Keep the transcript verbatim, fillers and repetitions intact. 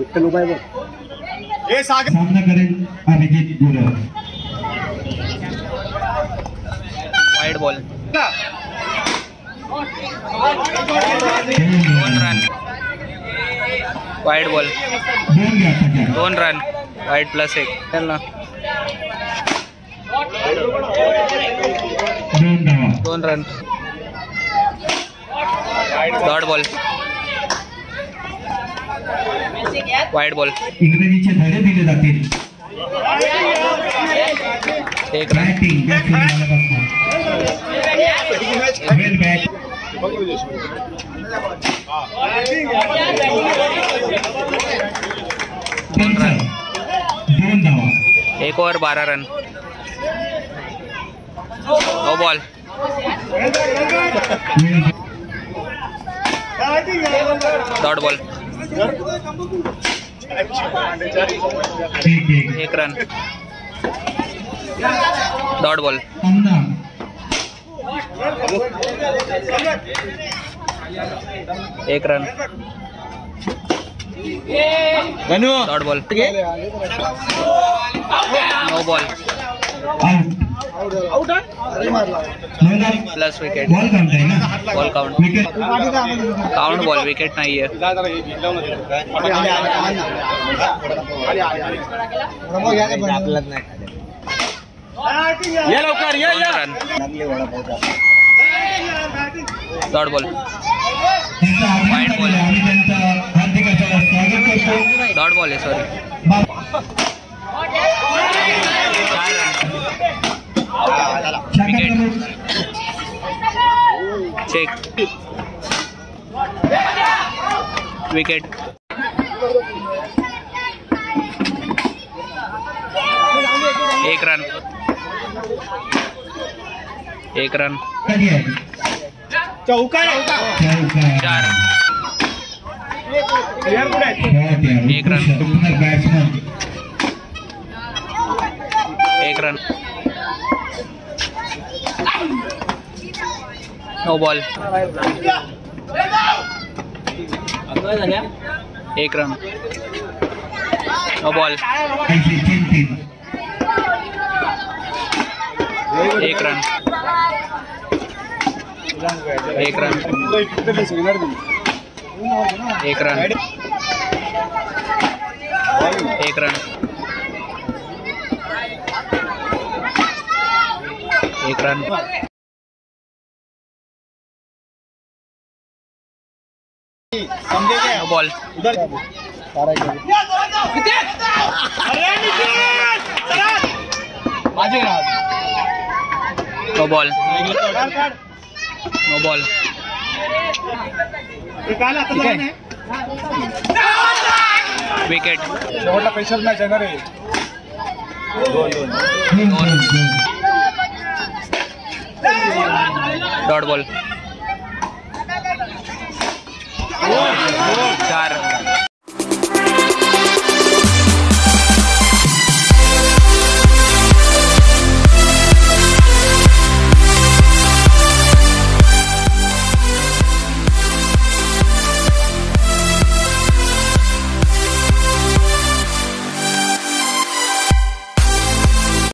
विठ्ठल उभा आहे सामना करेल अभिजित गुरव। वाइड बॉल दोन रन वाइड बॉल दोन रन वाइड प्लस एक खेलना दोन run dot ball wide ball इंग्रजीचे धडे दिले जातील एक रन वेल बैक दोन रन दोन धावा एक ओवर बारह run no ball dot ball एक रन डॉट बॉल एक run dot ball no ball plus wicket ball count count ball wicket नहीं है dot ball wide ball dot ball है सॉरी विकेट चेक विकेट एक run एक run चौका चार एक रन एक रन नो बॉल एक रन नो बॉल एक रन एक रन एक रन एक रन एक रन बॉल उधर no ball no ball wicket special match है ना रे डॉट बॉल चार